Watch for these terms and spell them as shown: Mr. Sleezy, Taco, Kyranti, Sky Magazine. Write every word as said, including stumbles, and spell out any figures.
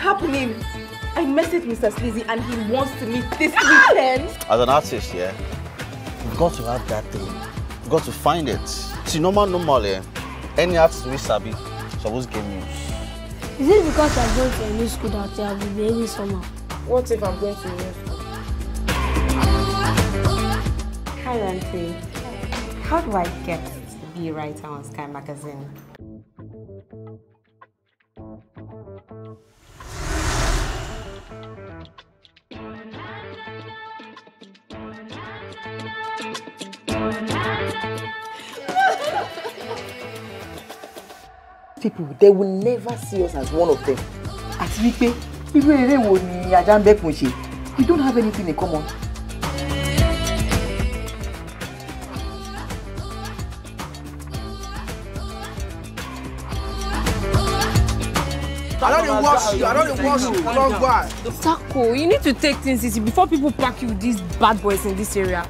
happening? I messaged Mister Sleezy and he wants to meet this weekend. As an artist, yeah, you've got to have that thing. You've got to find it. See, normal, normal, eh? Any artist we sabi, suppose game news. Is it because I'm going to a new school that I will be every summer? What if I'm going to a new school? Kyranti, how do I get to be a writer on Sky Magazine? People, they will never see us as one of them. At Wipe, we don't have anything in common. I don't wash you, I don't wash you, long why. Taco, you need to take things easy before people pack you with these bad boys in this area.